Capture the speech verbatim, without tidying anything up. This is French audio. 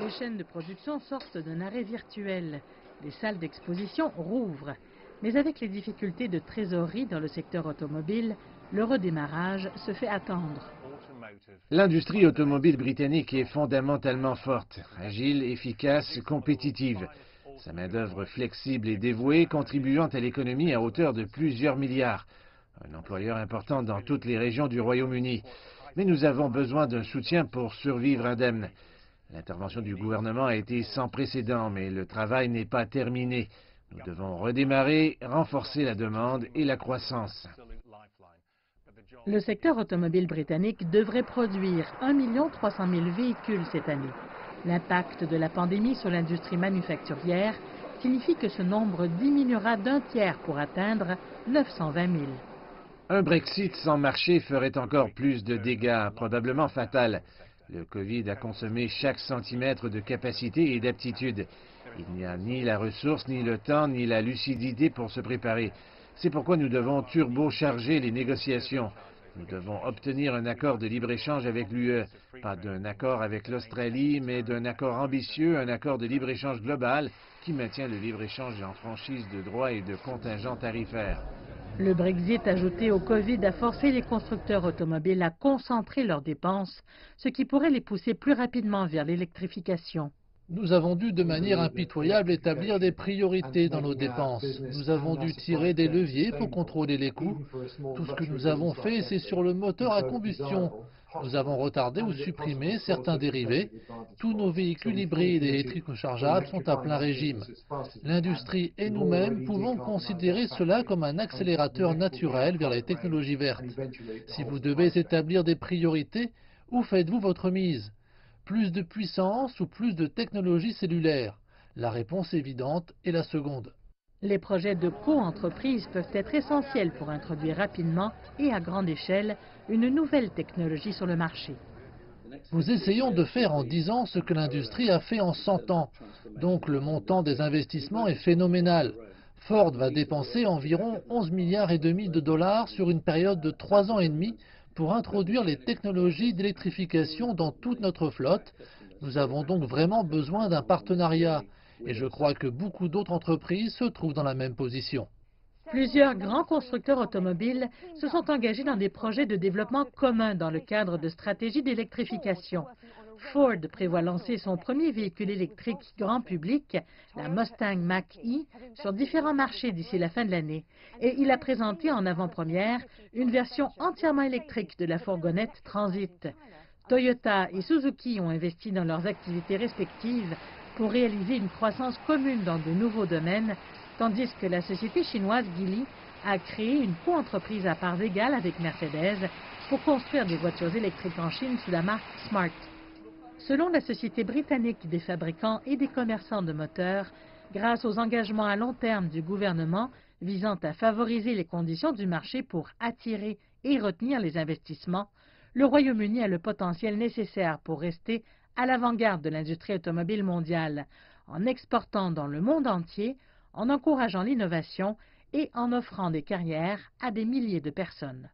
les chaînes de production sortent d'un arrêt virtuel. Les salles d'exposition rouvrent. Mais avec les difficultés de trésorerie dans le secteur automobile, le redémarrage se fait attendre. L'industrie automobile britannique est fondamentalement forte, agile, efficace, compétitive. Sa main-d'œuvre flexible et dévouée, contribuant à l'économie à hauteur de plusieurs milliards. Un employeur important dans toutes les régions du Royaume-Uni. Mais nous avons besoin d'un soutien pour survivre indemne. L'intervention du gouvernement a été sans précédent, mais le travail n'est pas terminé. Nous devons redémarrer, renforcer la demande et la croissance. Le secteur automobile britannique devrait produire un million trois cent mille véhicules cette année. L'impact de la pandémie sur l'industrie manufacturière signifie que ce nombre diminuera d'un tiers pour atteindre neuf cent vingt mille. Un Brexit sans marché ferait encore plus de dégâts, probablement fatals. Le COVID a consommé chaque centimètre de capacité et d'aptitude. Il n'y a ni la ressource, ni le temps, ni la lucidité pour se préparer. C'est pourquoi nous devons turbocharger les négociations. Nous devons obtenir un accord de libre-échange avec l'U E. Pas d'un accord avec l'Australie, mais d'un accord ambitieux, un accord de libre-échange global qui maintient le libre-échange en franchise de droits et de contingents tarifaires. Le Brexit ajouté au COVID a forcé les constructeurs automobiles à concentrer leurs dépenses, ce qui pourrait les pousser plus rapidement vers l'électrification. Nous avons dû de manière impitoyable établir des priorités dans nos dépenses. Nous avons dû tirer des leviers pour contrôler les coûts. Tout ce que nous avons fait, c'est sur le moteur à combustion. Nous avons retardé ou supprimé certains dérivés. Tous nos véhicules hybrides et électrico-chargeables sont à plein régime. L'industrie et nous-mêmes pouvons considérer cela comme un accélérateur naturel vers les technologies vertes. Si vous devez établir des priorités, où faites-vous votre mise? Plus de puissance ou plus de technologie cellulaire? La réponse évidente est la seconde. Les projets de co-entreprise peuvent être essentiels pour introduire rapidement et à grande échelle une nouvelle technologie sur le marché. Nous essayons de faire en dix ans ce que l'industrie a fait en cent ans. Donc le montant des investissements est phénoménal. Ford va dépenser environ onze milliards et demi de dollars sur une période de trois ans et demi pour introduire les technologies d'électrification dans toute notre flotte. Nous avons donc vraiment besoin d'un partenariat. Et je crois que beaucoup d'autres entreprises se trouvent dans la même position. Plusieurs grands constructeurs automobiles se sont engagés dans des projets de développement communs dans le cadre de stratégies d'électrification. Ford prévoit lancer son premier véhicule électrique grand public, la Mustang Mach-E, sur différents marchés d'ici la fin de l'année. Et il a présenté en avant-première une version entièrement électrique de la fourgonnette Transit. Toyota et Suzuki ont investi dans leurs activités respectives pour réaliser une croissance commune dans de nouveaux domaines, tandis que la société chinoise Gilly a créé une co-entreprise à parts égales avec Mercedes pour construire des voitures électriques en Chine sous la marque Smart. Selon la Société britannique des fabricants et des commerçants de moteurs, grâce aux engagements à long terme du gouvernement visant à favoriser les conditions du marché pour attirer et retenir les investissements, le Royaume-Uni a le potentiel nécessaire pour rester à l'avant-garde de l'industrie automobile mondiale, en exportant dans le monde entier, en encourageant l'innovation et en offrant des carrières à des milliers de personnes.